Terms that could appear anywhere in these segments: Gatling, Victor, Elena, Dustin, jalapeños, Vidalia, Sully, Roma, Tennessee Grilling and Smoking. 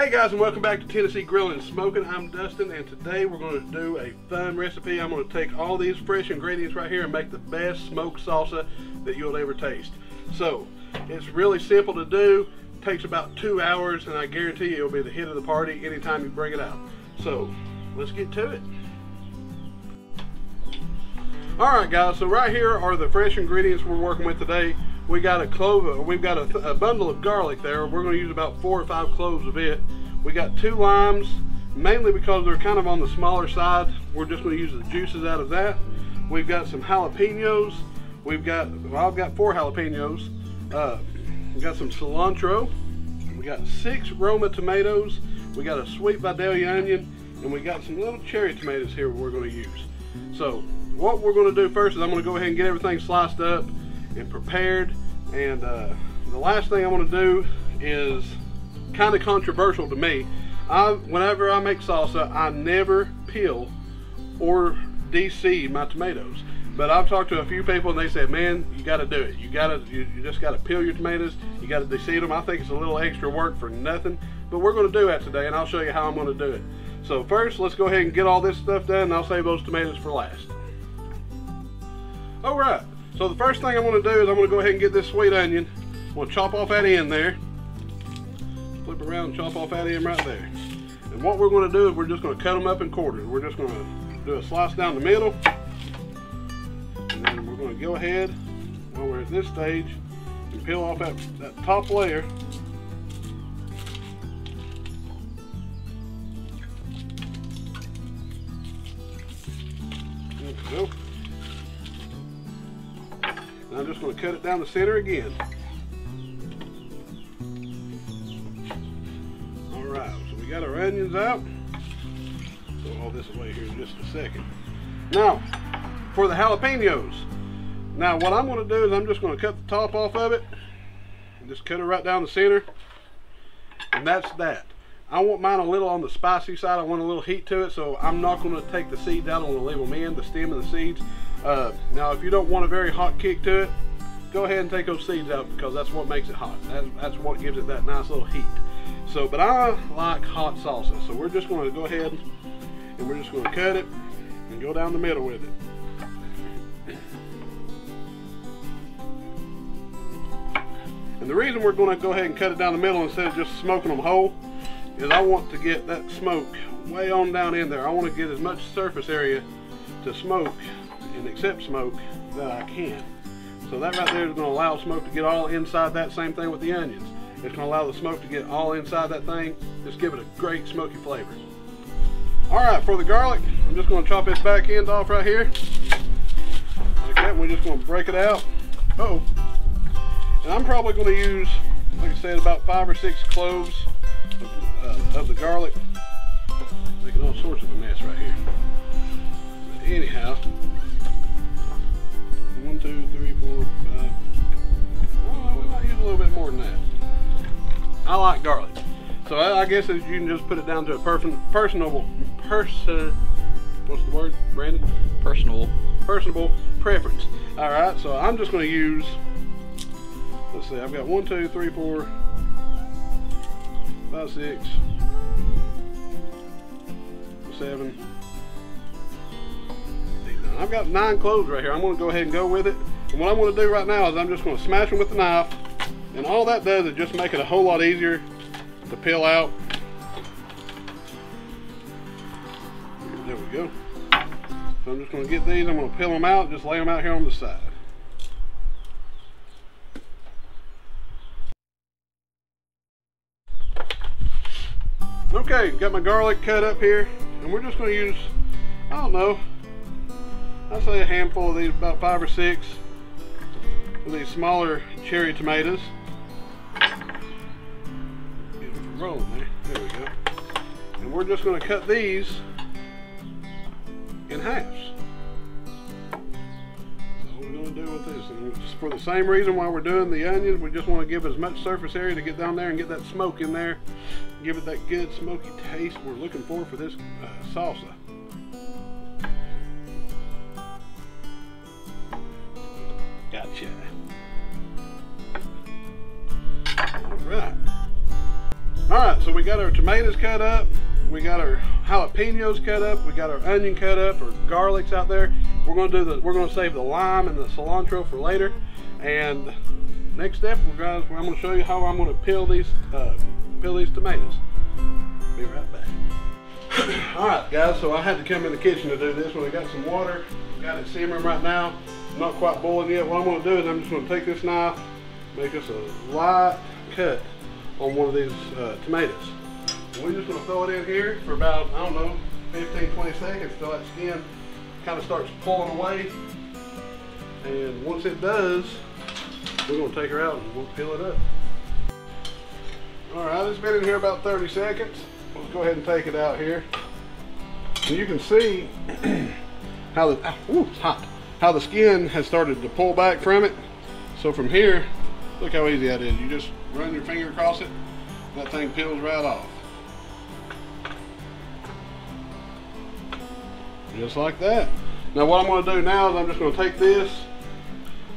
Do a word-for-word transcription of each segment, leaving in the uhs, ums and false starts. Hey guys, and welcome back to Tennessee Grilling and Smoking. I'm Dustin, and today we're going to do a fun recipe. I'm going to take all these fresh ingredients right here and make the best smoked salsa that you'll ever taste. So, it's really simple to do. It takes about two hours, and I guarantee you it'll be the hit of the party anytime you bring it out. So, let's get to it. Alright guys, so right here are the fresh ingredients we're working with today. We got a clove, we've got a, a bundle of garlic there. We're going to use about four or five cloves of it. We got two limes, mainly because they're kind of on the smaller side. We're just going to use the juices out of that. We've got some jalapenos. We've got, well, I've got four jalapenos. Uh, we've got some cilantro. We got six Roma tomatoes. We got a sweet Vidalia onion, and we got some little cherry tomatoes here we're going to use. So what we're going to do first is I'm going to go ahead and get everything sliced up and prepared, and uh, the last thing I want to do is kind of controversial to me. I, whenever I make salsa, I never peel or de-seed my tomatoes, but I've talked to a few people and they said, man, you got to do it. You got to, you, you just got to peel your tomatoes. You got to de-seed them. I think it's a little extra work for nothing, but we're going to do that today, and I'll show you how I'm going to do it. So first, let's go ahead and get all this stuff done, and I'll save those tomatoes for last. All right. So the first thing I'm going to do is I'm going to go ahead and get this sweet onion. I'm going to chop off that end there. Flip around and chop off that end right there. And what we're going to do is we're just going to cut them up in quarters. We're just going to do a slice down the middle. And then we're going to go ahead, while we're at this stage, and peel off that, that top layer. There we go. I'm just going to cut it down the center again. All right, so we got our onions out. Throw all this away here in just a second. Now, for the jalapenos. Now, what I'm going to do is I'm just going to cut the top off of it. And just cut it right down the center. And that's that. I want mine a little on the spicy side. I want a little heat to it, so I'm not going to take the seeds out. I'm going to leave them in, the stem and the seeds. Uh, now, if you don't want a very hot kick to it, go ahead and take those seeds out, because that's what makes it hot. That's, that's what gives it that nice little heat. So, but I like hot salsa, so we're just going to go ahead and we're just going to cut it and go down the middle with it. And the reason we're going to go ahead and cut it down the middle instead of just smoking them whole is I want to get that smoke way on down in there. I want to get as much surface area to smoke and accept smoke that I can. So that right there is going to allow smoke to get all inside that. Same thing with the onions. It's going to allow the smoke to get all inside that thing. Just give it a great smoky flavor. Alright, for the garlic, I'm just going to chop this back end off right here. Like that, and we're just going to break it out. Uh-oh. And I'm probably going to use, like I said, about five or six cloves of, uh, of the garlic. Making all sorts of a mess right here. But anyhow, One, two, three, four, five. Well, we might use a little bit more than that. I like garlic, so I, I guess you can just put it down to a person, personable, person. What's the word, Brandon? Personal, personable preference. All right, so I'm just going to use. Let's see. I've got one, two, three, four, five, six, seven. I've got nine cloves right here. I'm going to go ahead and go with it. And what I'm going to do right now is I'm just going to smash them with the knife. And all that does is just make it a whole lot easier to peel out. There we go. So I'm just going to get these. I'm going to peel them out. Just lay them out here on the side. Okay, got my garlic cut up here. And we're just going to use, I don't know, I'd say a handful of these, about five or six of these smaller cherry tomatoes. Get them rolling there. There we go. And we're just going to cut these in halves. That's all we're going to do with this. And for the same reason why we're doing the onions, we just want to give as much surface area to get down there and get that smoke in there. Give it that good smoky taste we're looking for for this uh, salsa. Gotcha. All right. All Alright, so we got our tomatoes cut up, we got our jalapenos cut up, we got our onion cut up, our garlics out there. We're gonna do the we're gonna save the lime and the cilantro for later. And next step, we're guys, I'm gonna show you how I'm gonna peel these uh, peel these tomatoes. Be right back. Alright guys, so I had to come in the kitchen to do this one. I got some water, got it simmering right now, not quite boiling yet. What I'm gonna do is I'm just gonna take this knife, make us a light cut on one of these uh, tomatoes. We're just gonna throw it in here for about, I don't know, fifteen, twenty seconds till that skin kind of starts pulling away. And once it does, we're gonna take her out and we'll peel it up. All right, it's been in here about thirty seconds. Let's go ahead and take it out here. And you can see how the, ooh, it's hot, how the skin has started to pull back from it. So from here, look how easy that is. You just run your finger across it, that thing peels right off. Just like that. Now what I'm going to do now is I'm just going to take this,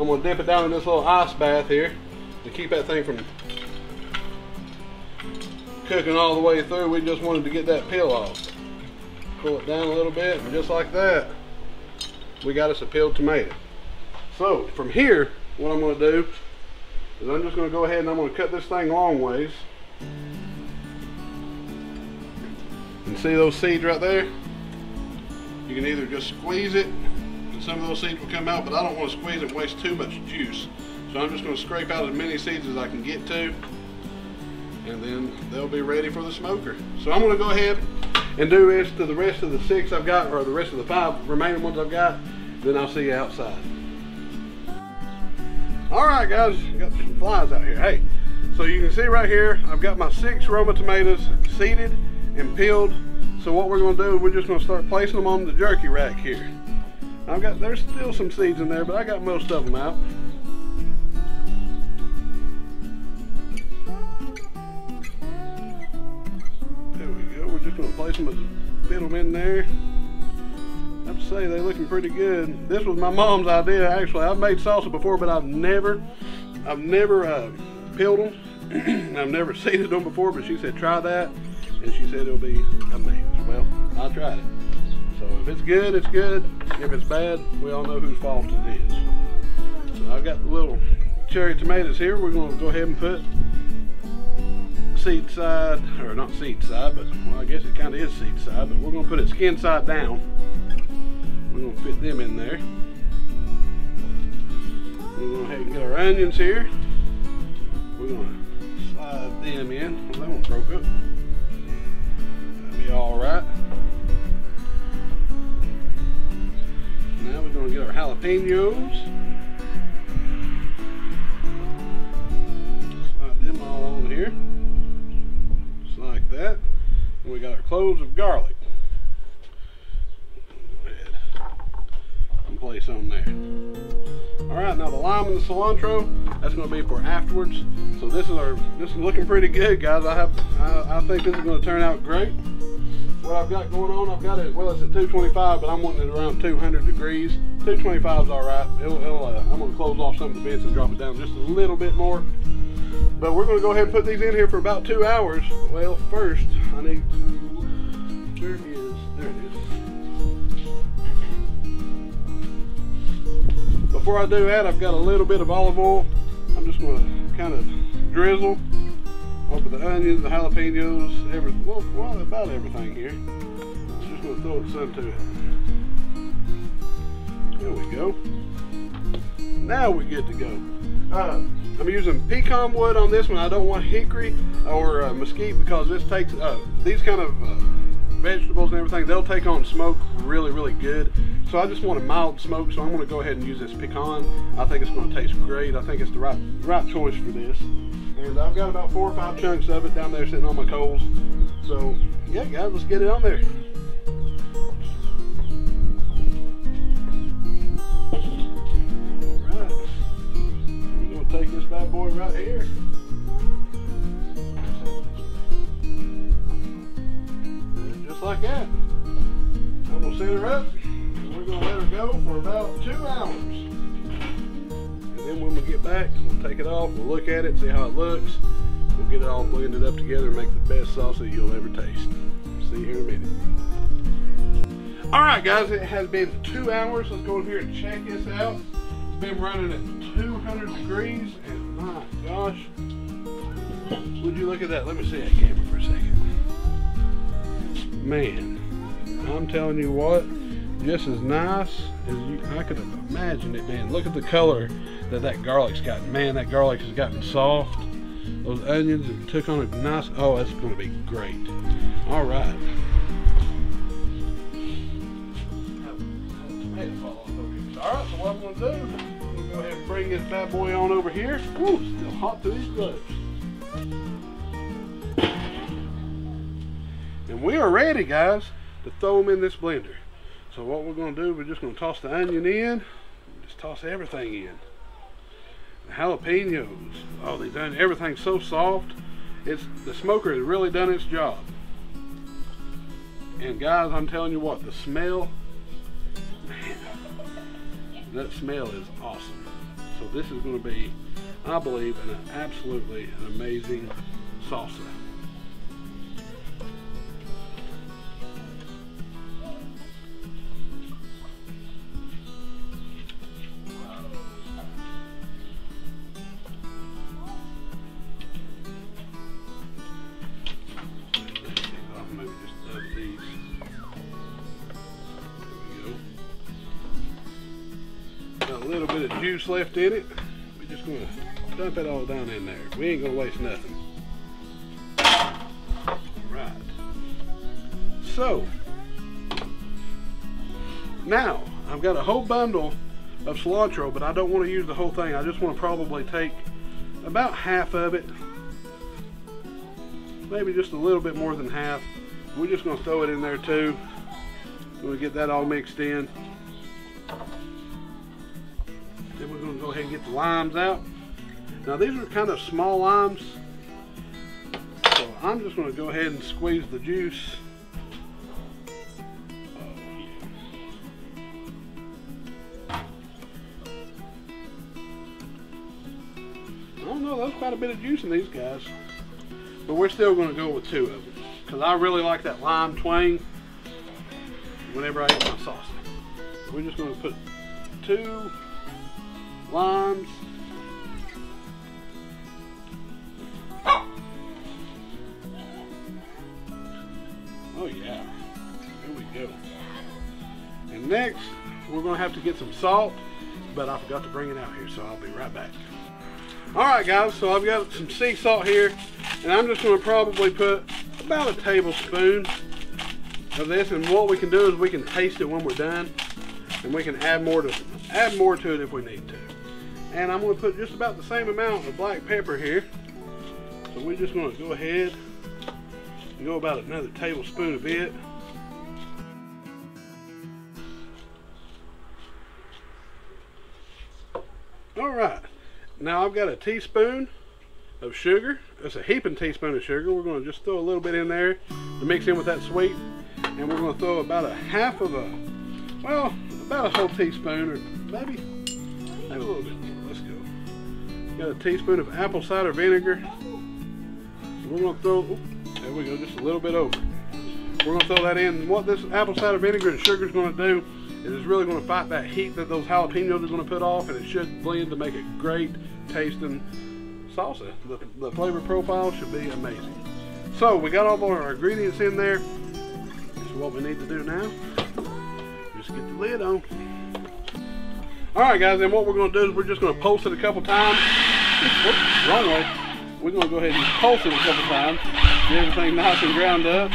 I'm going to dip it down in this little ice bath here to keep that thing from cooking all the way through. We just wanted to get that peel off. Pull it down a little bit, and just like that, we got us a peeled tomato. So from here, what I'm going to do is I'm just going to go ahead and I'm going to cut this thing long ways. And see those seeds right there? You can either just squeeze it, and some of those seeds will come out, but I don't want to squeeze it and waste too much juice. So I'm just going to scrape out as many seeds as I can get to, and then they'll be ready for the smoker. So I'm going to go ahead and do this to the rest of the six I've got, or the rest of the five remaining ones I've got, then I'll see you outside. Alright guys, got some flies out here. Hey, so you can see right here, I've got my six Roma tomatoes seeded and peeled. So what we're going to do, we're just going to start placing them on the jerky rack here. I've got, there's still some seeds in there, but I got most of them out. There we go, we're just going to place them and fit them in there. I have to say, they're looking pretty good. This was my mom's idea, actually. I've made salsa before, but I've never, I've never uh, peeled them. I've never seeded them before, but she said, try that. And she said it'll be amazing. Well, I tried it. So if it's good, it's good. If it's bad, we all know whose fault it is. So I've got the little cherry tomatoes here. We're going to go ahead and put seed side, or not seed side, but well, I guess it kind of is seed side, but we're going to put it skin side down. We're going to fit them in there. We're going to go ahead and get our onions here. We're going to slide them in. Well, that one broke up. All right. Now we're going to get our jalapenos. Slide them all on here, just like that. And we got our cloves of garlic. Go ahead and place on there. All right. Now the lime and the cilantro. That's going to be for afterwards. So this is our. This is looking pretty good, guys. I have. I, I think this is going to turn out great. What I've got going on, I've got it, well it's at two twenty-five, but I'm wanting it around two hundred degrees. two twenty-five is alright. It'll, it'll, uh, I'm going to close off some of the bits and drop it down just a little bit more. But we're going to go ahead and put these in here for about two hours. Well, first, I need to, there it is, there it is. Before I do that, I've got a little bit of olive oil. I'm just going to kind of drizzle over the onions, the jalapenos, everything, well, well about everything here. I'm just gonna throw some to it. There we go. Now we're good to go. Uh, I'm using pecan wood on this one. I don't want hickory or uh, mesquite because this takes, uh, these kind of uh, vegetables and everything, they'll take on smoke really, really good. So I just want a mild smoke, so I'm gonna go ahead and use this pecan. I think it's gonna taste great. I think it's the right, right choice for this. And I've got about four or five chunks of it down there sitting on my coals. So, yeah, guys, let's get it on there. All right. We're going to take this bad boy right here. And just like that. I'm going to set her up. And we're going to let her go for about two hours. Then when we get back, we'll take it off, we'll look at it, see how it looks, We'll get it all blended up together and make the best salsa you'll ever taste. See you here in a minute. Alright guys, it has been two hours. Let's go in here and check this out. It's been running at two hundred degrees and my gosh. Would you look at that? Let me see that camera for a second. Man, I'm telling you what, just as nice as you, I could have imagined it being. Look at the color that that garlic's gotten. Man, that garlic has gotten soft. Those onions have took on a nice, oh, that's going to be great. All right. All right, so what I'm going to do, I'm going to go ahead and bring this bad boy on over here. Ooh, still hot through these gloves. And we are ready, guys, to throw them in this blender. So what we're going to do, we're just going to toss the onion in, just toss everything in. The jalapenos, all these onions, everything's so soft. It's the smoker has really done its job. And guys, I'm telling you what, the smell, man, that smell is awesome. So this is going to be, I believe, an absolutely an amazing salsa. Juice left in it. We're just going to dump it all down in there. We ain't going to waste nothing. All right. So, now I've got a whole bundle of cilantro, but I don't want to use the whole thing. I just want to probably take about half of it, maybe just a little bit more than half. We're just going to throw it in there too. We'll get that all mixed in. Then we're going to go ahead and get the limes out. Now these are kind of small limes, so I'm just going to go ahead and squeeze the juice. Oh, yeah. I don't know, that's quite a bit of juice in these guys, but we're still going to go with two of them because I really like that lime twang whenever I eat my sauce. We're just going to put two limes. Oh yeah, here we go. And next we're gonna have to get some salt, but I forgot to bring it out here, so I'll be right back. All right guys, so I've got some sea salt here, and I'm just gonna probably put about a tablespoon of this, and what we can do is we can taste it when we're done, and we can add more to add more to it if we need to. And I'm going to put just about the same amount of black pepper here. So we're just going to go ahead and go about another tablespoon of it. Alright, now I've got a teaspoon of sugar. That's a heaping teaspoon of sugar. We're going to just throw a little bit in there to mix in with that sweet. And we're going to throw about a half of a, well, about a whole teaspoon, or maybe a little bit more. Let's go. Got a teaspoon of apple cider vinegar. We're going to throw, oh, there we go, just a little bit over. We're going to throw that in. What this apple cider vinegar and sugar is going to do is it's really going to fight that heat that those jalapenos are going to put off, and it should blend to make a great tasting salsa. The, the flavor profile should be amazing. So we got all of our ingredients in there. So what we need to do now, just get the lid on. Alright guys, then what we're going to do is we're just going to pulse it a couple times. Whoops, wrong way. We're going to go ahead and pulse it a couple times. Get everything nice and ground up.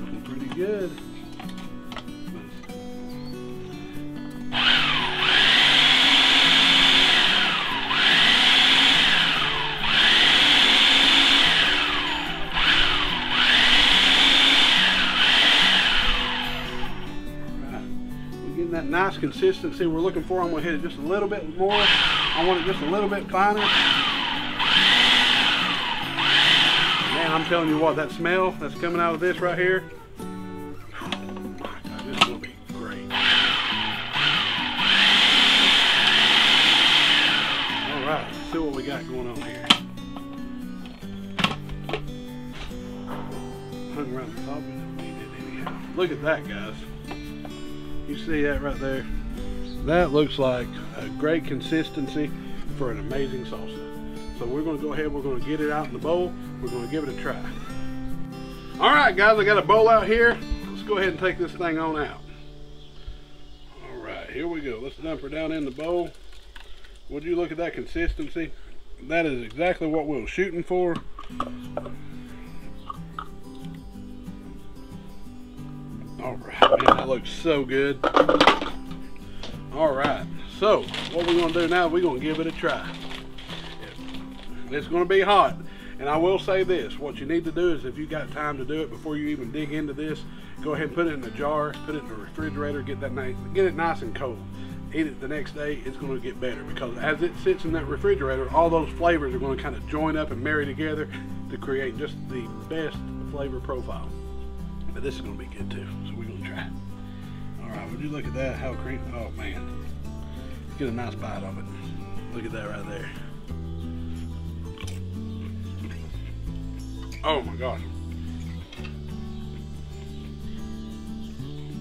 Alright, looking pretty good. Nice consistency we're looking for. I'm going to hit it just a little bit more. I want it just a little bit finer. Man, I'm telling you what, that smell that's coming out of this right here, see what we got going on here. Hung around the top, we need it anyhow. Look at that, guys. You see that right there? That looks like a great consistency for an amazing salsa. So we're gonna go ahead, we're gonna get it out in the bowl. We're gonna give it a try. All right, guys, I got a bowl out here. Let's go ahead and take this thing on out. All right, here we go. Let's dump her down in the bowl. Would you look at that consistency? That is exactly what we were shooting for. All right, man, that looks so good. All right, so what we're gonna do now, we're gonna give it a try. It's gonna be hot, and I will say this, what you need to do is, if you got time to do it before you even dig into this, go ahead and put it in a jar, put it in the refrigerator, get that nice, get it nice and cold. Eat it the next day, it's going to get better, because as it sits in that refrigerator, all those flavors are going to kind of join up and marry together to create just the best flavor profile. But this is going to be good too, so we're going to try it. All right, would you look at that, how creamy, oh man. Let's get a nice bite of it. Look at that right there. Oh my gosh.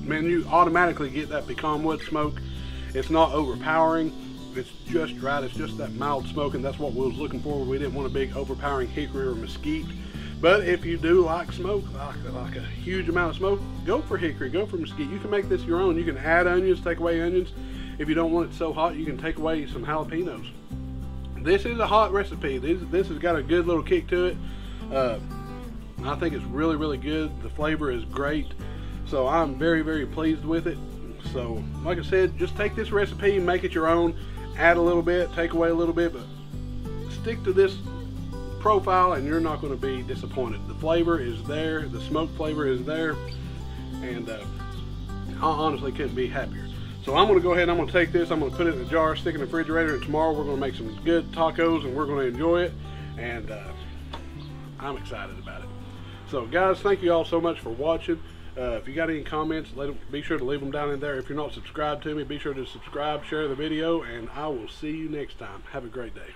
Man, you automatically get that pecan wood smoke. It's not overpowering, it's just right, it's just that mild smoke, and that's what we was looking for. We didn't want a big overpowering hickory or mesquite. But if you do like smoke, like, like a huge amount of smoke, go for hickory, go for mesquite. You can make this your own. You can add onions, take away onions. If you don't want it so hot, you can take away some jalapenos. This is a hot recipe. This, this has got a good little kick to it. Uh, I think it's really, really good. The flavor is great. So I'm very, very pleased with it. So, like I said, just take this recipe, make it your own, add a little bit, take away a little bit, but stick to this profile and you're not going to be disappointed. The flavor is there, the smoke flavor is there, and uh, I honestly couldn't be happier. So I'm going to go ahead and I'm going to take this, I'm going to put it in a jar, stick it in the refrigerator, and tomorrow we're going to make some good tacos and we're going to enjoy it, and uh, I'm excited about it. So guys, thank you all so much for watching. Uh, if you got any comments, let them, be sure to leave them down in there. If you're not subscribed to me, be sure to subscribe, share the video, and I will see you next time. Have a great day.